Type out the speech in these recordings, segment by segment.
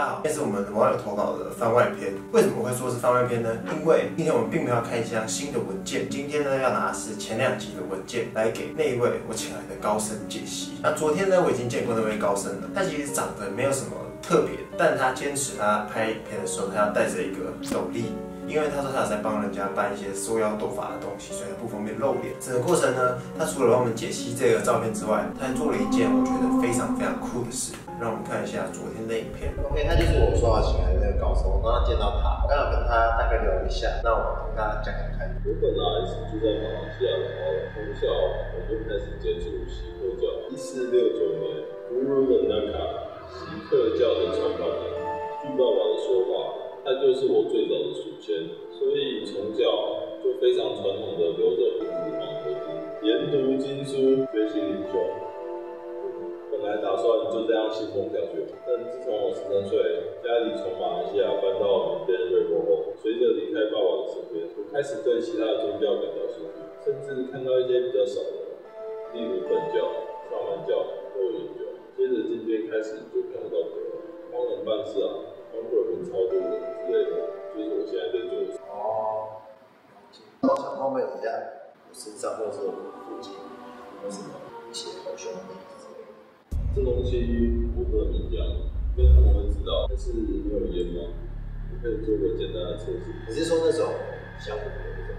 大，这是我们网友投稿的番外篇。为什么我会说是番外篇呢？因为今天我们并没有看一下新的文件，今天呢要拿的是前两集的文件来给那一位我请来的高僧解析。那昨天呢我已经见过那位高僧了，他其实长得没有什么特别，但他坚持他拍影片的时候他要带着一个斗笠。 因为他说他有在帮人家办一些收腰斗法的东西，所以他不方便露脸。整个过程呢，他除了帮我们解析这个照片之外，他还做了一件我觉得非常非常酷的事。让我们看一下昨天的影片。OK， 那就是我说要请来的那个高僧。我刚刚见到他，刚刚跟他大概聊一下。那我跟他讲讲看。原本啊，一直住在马来西亚，然后从小我就开始接触锡克教。1469年，古鲁冷纳卡，锡克教的创办人。据爸爸的说法。 他就是我最早的祖先，所以从小就非常传统的留着胡子绑头巾，研读经书，学习灵修。本来打算就这样信奉下去，但自从我13岁，家里从马来西亚搬到缅甸瑞波后，随着离开爸爸的身边，我开始对其他的宗教感到兴趣，甚至看到一些比较少的，例如本教、萨满教都有研究。接着今天开始就看到鬼了，帮人办事啊。 包括人操作之类的，就是我现在在做的。哦，我想冒昧一下，我身上或者是我附近有什么一些好凶的东西之类的。这东西我不能明讲，因为他们会知道。但是你有烟吗？我可以做个简单的测试。你是说那种香火的那种？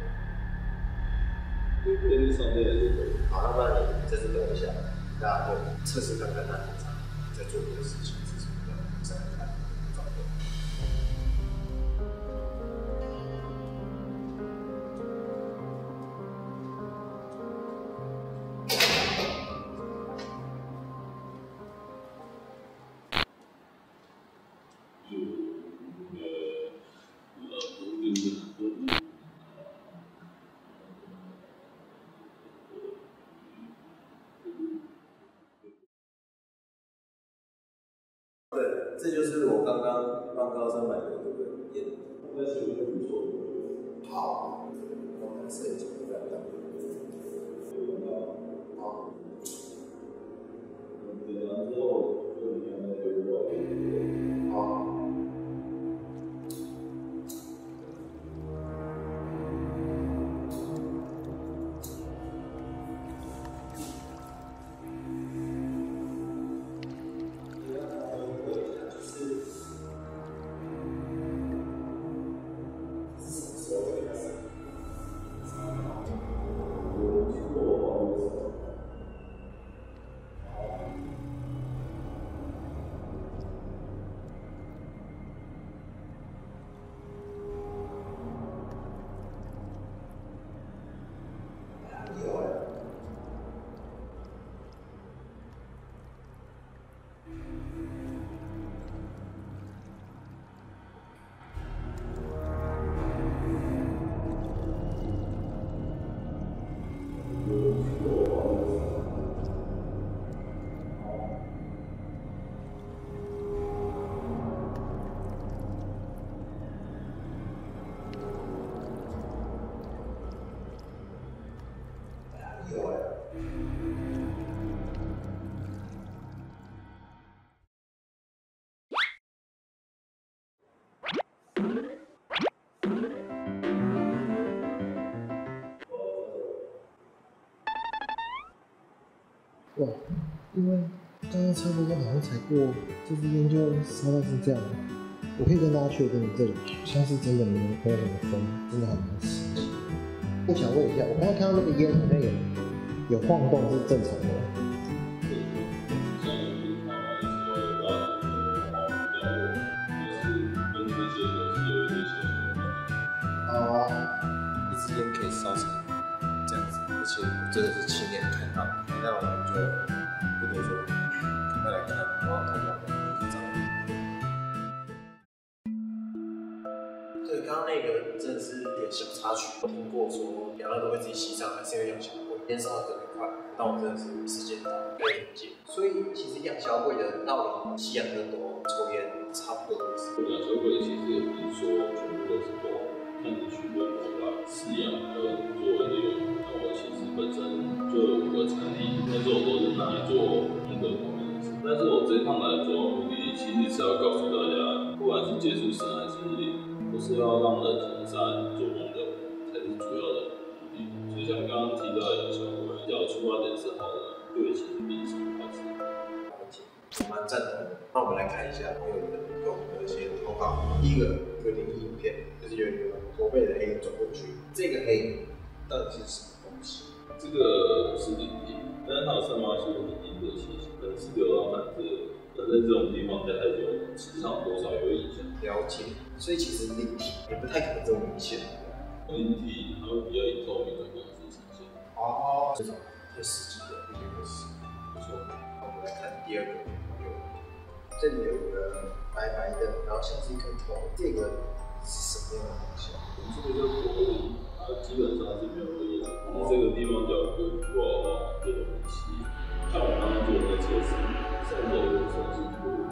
对，便利商店的那种。好，那你这次等一下，大家测试看看他平常在做这个事情是什么样的。 这就是我刚刚帮高僧买的那个烟，那是我的不错。好，我来试一下，再来。好。点燃之后，就你看那个肉。好。哇，因为刚刚差不多好像才过，这支烟就烧到是这样。我可以跟大家确定，这里好像是真的没有什么风，真的很难吸。我想问一下，我刚刚看到那个烟好像有晃动，是正常的吗？ 真的是亲眼看到，那我们就不多说，赶快来看看我投稿的照片。对，刚刚那个真的是一个小插曲，我听过说养乐多会自己吸上，还是因为养小鬼，烟烧的很快，但我真的是一时间没有理解。所以其实养小鬼的道理，吸养乐多、抽烟差不多。养小鬼其实也不是说全部都是多，看你去认同吧，饲养跟做那个。 本身就有5个产地，但是我都是拿来做功德方面的事。但是我这趟来的主要目的，其实是要告诉大家。要去解除神爱之力，都是要让人行善做功德才是主要的目的。就像刚刚提到的小鬼，要出发点是好的，对其必行好事。我蛮赞同。那我们来看一下网友们给我们的一些投稿。第一个有点影片，就是有一个驼背的黑走过去，这个黑到底是什么东西？这个是灵异，但是它有散发出灵异的气息，可能是流浪汉的。 在这种地方待太久，磁场多少有影响。了解，所以其实灵体也不太可能这么明显。灵体它会比较以透明的方式呈现。哦，这种最实际的，这个是不错。那我们来看第二个朋友，这里有一个白白的，然后像是一根头，这个是什么样的东西？我们这个叫鬼影，它基本上是没有鬼影，然后这个地方叫鬼火这种东西。像我刚刚做的测试。 三者有算是错误，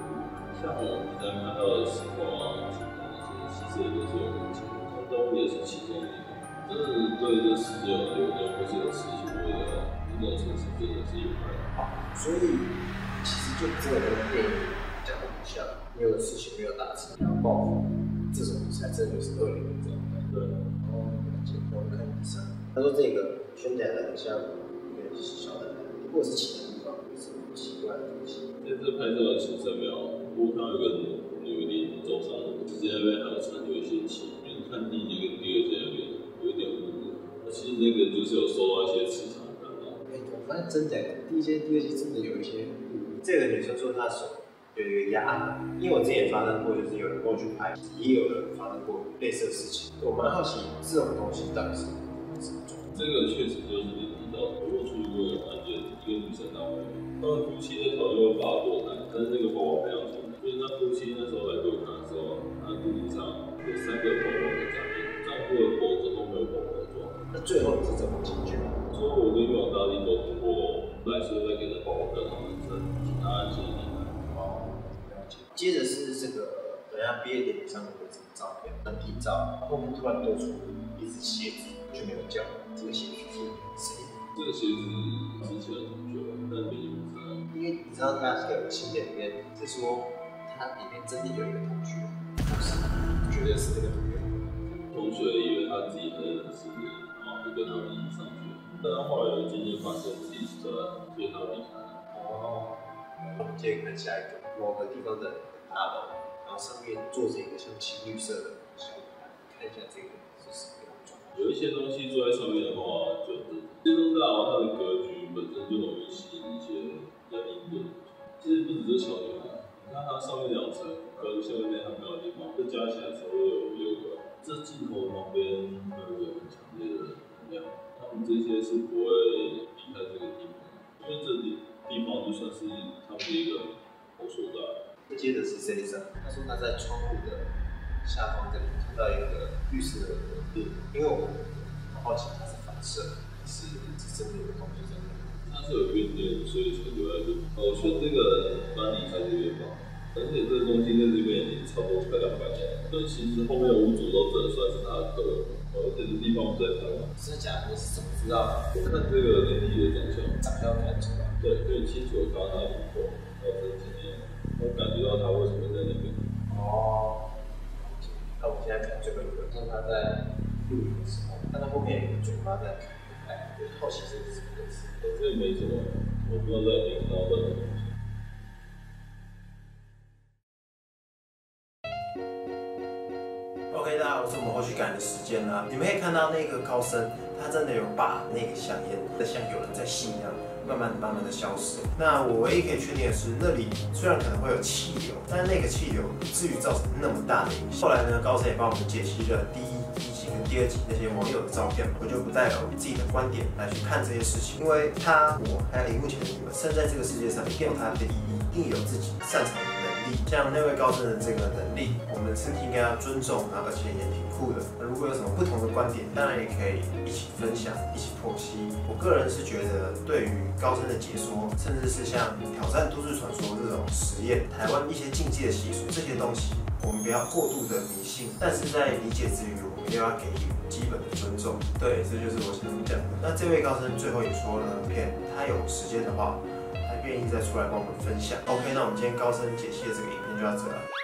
像我们在看到的时候啊，其实也都是有问题，像动物也是其中一个。但是对这世界有流动或是有事情为了真正城市真的是有害。好，所以其实就这个电影讲的不像，没有事情没有达成，然后报复，这种才真的是恶灵的状态。对。哦，我们看第三，他说这个宣讲的很像一个小男孩，或者是其他。 奇怪的东西。在这拍摄的行程没有，我看到一个女灵走上路，直接被海船有一些气。因为看第一集跟第二集有点误会，其实那个就是有受到一些磁场干扰。哎，我发现真假的，第一集、第二集真的有一些误会。这个女生说她手有一个压，因为我之前也发生过，就是有人跟我去拍，也有人发生过类似的事情。我蛮好奇这种东西到底是什么。这个确实就是你提到的，我出过一个案件，一个女生当。 他们夫妻那时候就发过来，但是那个宝宝非常小，就是那夫妻那时候来给我看的时候，他肚子上有三个宝宝的长印，长过了脖子后没有宝宝的状态。那最后你是怎么解决？所以我跟玉皇大帝沟通过，来说再给他宝宝的名字，请他记起来。哦，了解。接着是这个人家毕业典礼上的这个照片，团体照，后面突然多出一只鞋子，却没有叫，这个鞋子是谁？这个鞋子之前的同学，但没有。 因为你知道他这个信件里面是说，他里面真的有一个同学，就是绝对是那个同学。同学以为他自己很认识，然后就跟他们一起上学，但他后来又渐渐发现自己是错的，所以他离开了。哦，我们接着看下一个，某个地方的大楼，然后上面坐着一个像青绿色的小女孩，看一下这个是什么样的状态。有一些东西坐在上面的话，就是这栋大楼它的格局本身就容易吸引一些。 在应对，其实不只是小女孩，你看它上面两层跟下面很高的地方，这加起来差不多有6个。这镜头旁边有一个很强烈的能量，他们这些是不会离开这个地方，因为这里地方就算是他们一个好所在。接着是谁上？他说他在窗户的下方这里看到一个绿色的点，因为我很好奇它是反射，是真的有东西在那里。 它是有原点，所以才留在这里。我选这个班里才这边吧，而且这个东西在这边已经差不多快200年，所以其实后面5组都只能算是它的个人。而且这地方不在台湾。真的假的？是怎么知道？我看这个灵异的长相，长相看出来。对，可以清楚地看到它的轮廓，还有它的经验，我感觉到它为什么在那边。哦。那我们现在看这个人，看他在录影的时候，看到后面有个嘴巴在看。 好奇这是什么意思？我这没什么，我不知道在领导的。OK， 大家好，我是我们后续感的时间啦。你们可以看到那个高僧，他真的有把那个香烟，像有人在吸一样，慢慢的消失。那我唯一可以确定的是，那里虽然可能会有气流，但那个气流不至于造成那么大的影响。后来呢，高僧也帮我们解析了第一集跟第二集那些网友的照片，我就不带有自己的观点来去看这些事情，因为他、我还有荧幕前的你们，生在这个世界上一定有它的意义，一定有自己擅长的能力。像那位高僧的这个能力，我们是应该要尊重啊，而且也挺酷的。如果有什么不同的观点，当然也可以一起分享，一起剖析。我个人是觉得，对于高僧的解说，甚至是像挑战都市传说这种实验，台湾一些禁忌的习俗这些东西，我们不要过度的迷信，但是在理解之余。 又要给予基本的尊重，对，这就是我想讲的。那这位高僧最后也说呢，他有时间的话，他愿意再出来帮我们分享。OK， 那我们今天高僧解析的这个影片就到这了。